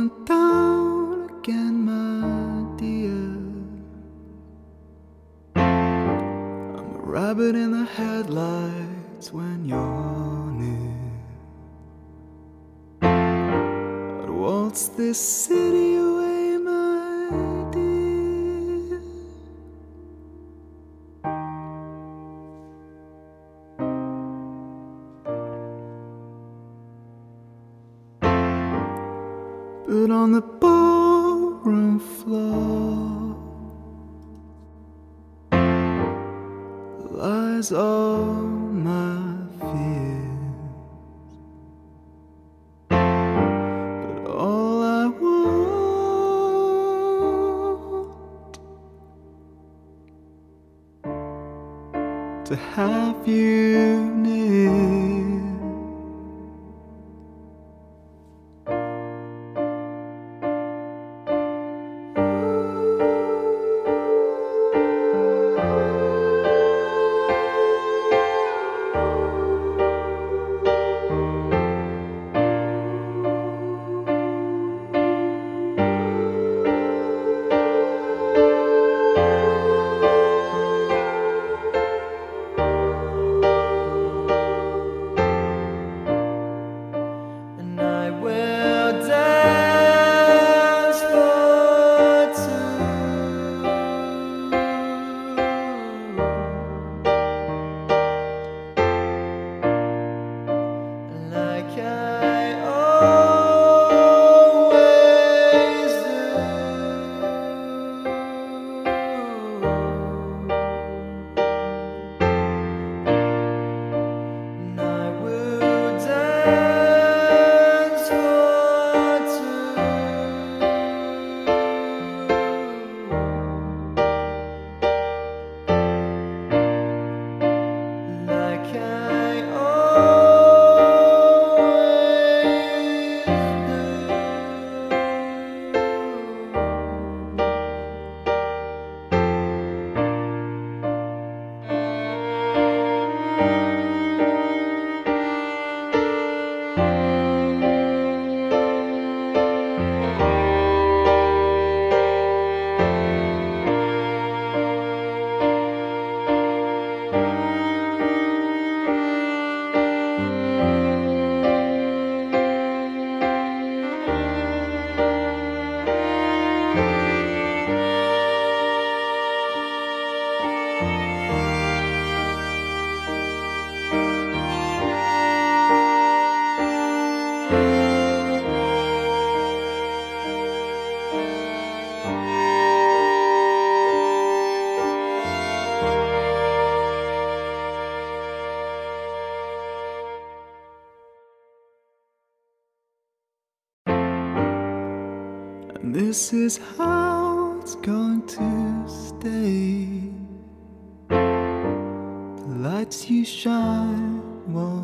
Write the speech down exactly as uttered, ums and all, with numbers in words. went down again, my dear. I'm a rabbit in the headlights when you're near. I'd waltz this city away, my dear. But on the ballroom floor lies all my fears. But all I want to have you near. And this is how it's going to stay. The lights you shine won't